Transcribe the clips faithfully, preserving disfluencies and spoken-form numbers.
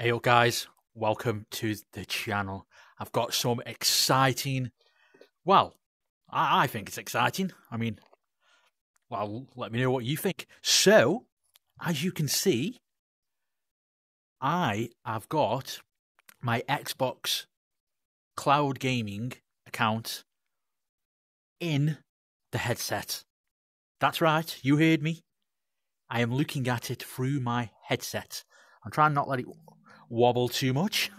Hey up guys, welcome to the channel. I've got some exciting, well, I, I think it's exciting. I mean, well, let me know what you think. So, as you can see, I have got my Xbox Cloud Gaming account in the headset. That's right, you heard me. I am looking at it through my headset. I'm trying not to let it wobble too much.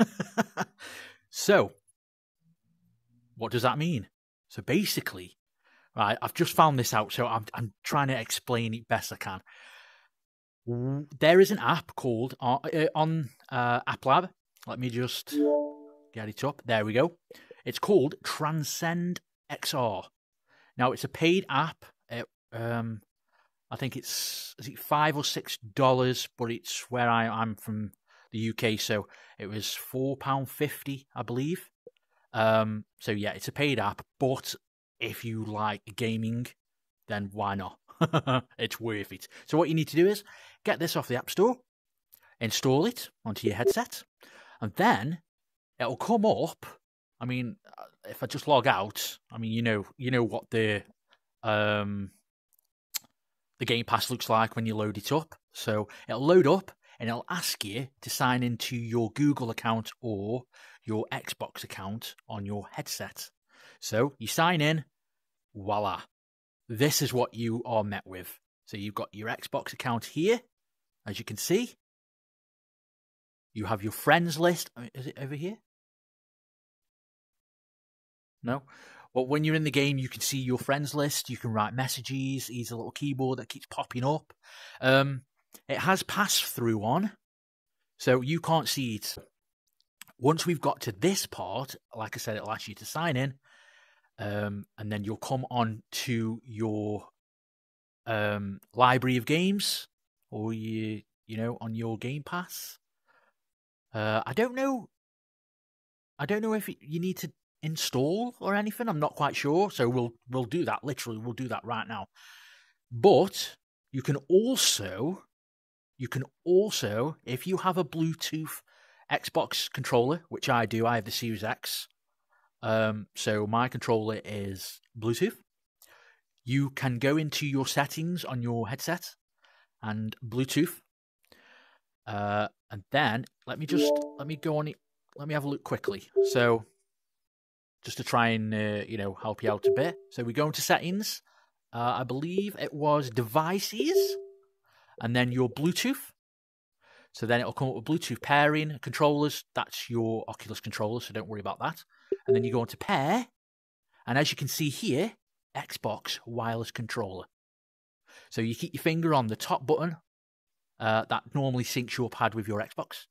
So, what does that mean? So basically, right, I've just found this out, so I'm, I'm trying to explain it best I can. There is an app called, uh, on uh, App Lab, let me just get it up, there we go. It's called Transcend X R. Now, it's a paid app, it, um, I think it's is it five or six dollars, but it's where I, I'm from the U K, so it was four pound fifty, I believe. Um, so yeah, it's a paid app, but if you like gaming, then why not? It's worth it. So what you need to do is get this off the App Store, install it onto your headset, and then it'll come up. I mean, if I just log out, I mean, you know, you know what the um. the Game Pass looks like when you load it up. So it'll load up and it'll ask you to sign into your Google account or your Xbox account on your headset. So you sign in, voila. This is what you are met with. So you've got your Xbox account here, as you can see. You have your friends list. Is it over here? No. But when you're in the game, you can see your friends list. You can write messages. Here's a little keyboard that keeps popping up. Um, it has pass-through on, so you can't see it. Once we've got to this part, like I said, it'll ask you to sign in, um, and then you'll come on to your um, library of games, or you, you know, on your Game Pass. Uh, I don't know. I don't know if you need to install or anything, I'm not quite sure, so we'll we'll do that, literally we'll do that right now. But you can also you can also if you have a Bluetooth Xbox controller, which I do, I have the Series X, um so my controller is Bluetooth. You can go into your settings on your headset and Bluetooth, uh and then let me just let me go on it let me have a look quickly, so just to try and, uh, you know, help you out a bit. So we go into settings. Uh, I believe it was devices. And then your Bluetooth. So then it'll come up with Bluetooth pairing, controllers. That's your Oculus controller, so don't worry about that. And then you go into pair. And as you can see here, Xbox wireless controller. So you keep your finger on the top button. Uh, that normally syncs your pad with your Xbox.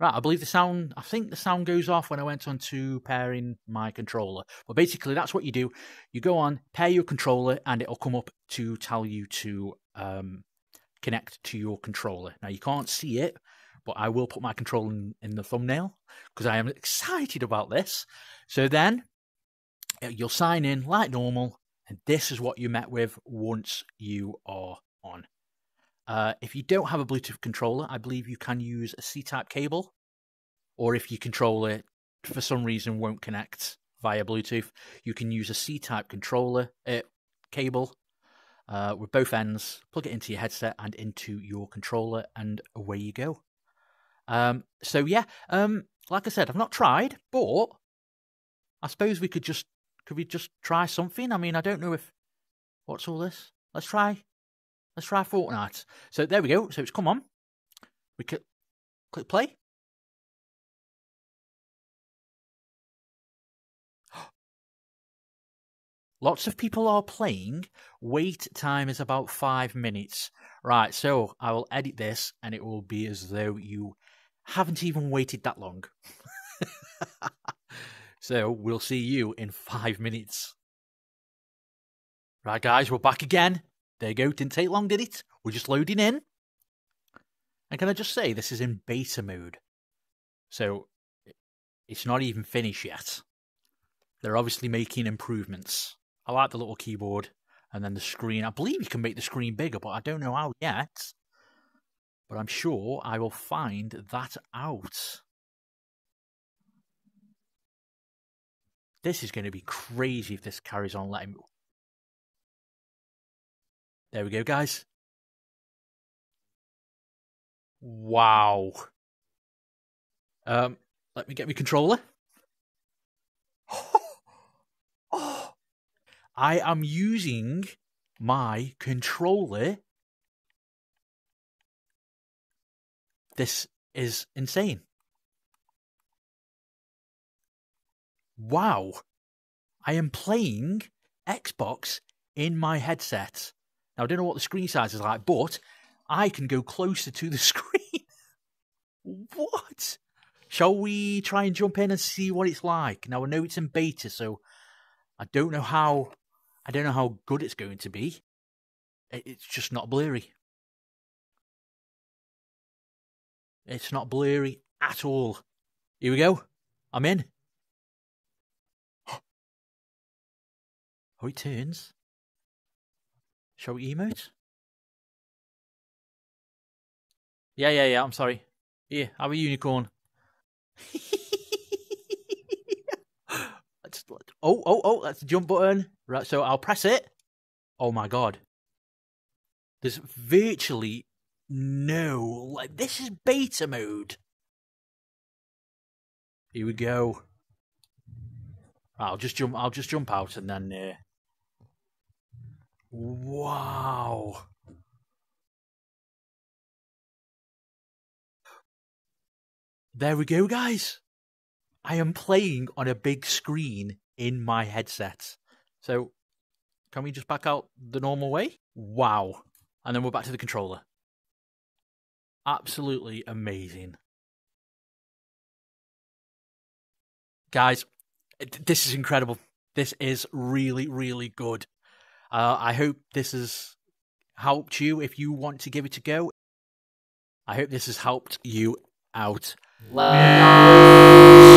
Right, I believe the sound, I think the sound goes off when I went on to pairing my controller. But basically, that's what you do. You go on, pair your controller, and it'll come up to tell you to um, connect to your controller. Now, you can't see it, but I will put my controller in, in the thumbnail because I am excited about this. So then, you'll sign in like normal, and this is what you're met with once you are on. Uh, if you don't have a Bluetooth controller, I believe you can use a C type cable, or if your controller for some reason won't connect via Bluetooth, you can use a C type controller uh, cable uh, with both ends, plug it into your headset and into your controller, and away you go. Um, so yeah, um, like I said, I've not tried, but I suppose we could just could we just try something? I mean, I don't know if what's all this. Let's try. Let's try Fortnite. So there we go. So it's come on. We click, click play. Lots of people are playing. Wait time is about five minutes. Right, so I will edit this and it will be as though you haven't even waited that long. So we'll see you in five minutes. Right, guys, we're back again. There you go, didn't take long, did it? We're just loading in. And can I just say, this is in beta mode. So, it's not even finished yet. They're obviously making improvements. I like the little keyboard, and then the screen. I believe you can make the screen bigger, but I don't know how yet. but I'm sure I will find that out. This is going to be crazy if this carries on. Let him... There we go, guys. Wow. Um, let me get my controller. Oh, oh. I am using my controller. This is insane. Wow. I am playing Xbox in my headset. Now, I don't know what the screen size is like, but I can go closer to the screen. What? Shall we try and jump in and see what it's like? Now, I know it's in beta, so I don't know how I don't know how good it's going to be. It's just not blurry. It's not blurry at all. Here we go. I'm in. Oh, it turns. Shall we emote? Yeah, yeah, yeah, I'm sorry. Here, have a unicorn. let's, let, oh, oh, oh, that's the jump button. Right, so I'll press it. Oh, my God. There's virtually no... Like, this is beta mode. Here we go. I'll just jump, I'll just jump out and then... Uh, Wow. There we go, guys. I am playing on a big screen in my headset. So, can we just back out the normal way? Wow. And then we're back to the controller. Absolutely amazing. Guys, this is incredible. This is really, really good. Uh, I hope this has helped you if you want to give it a go. I hope this has helped you out. Love.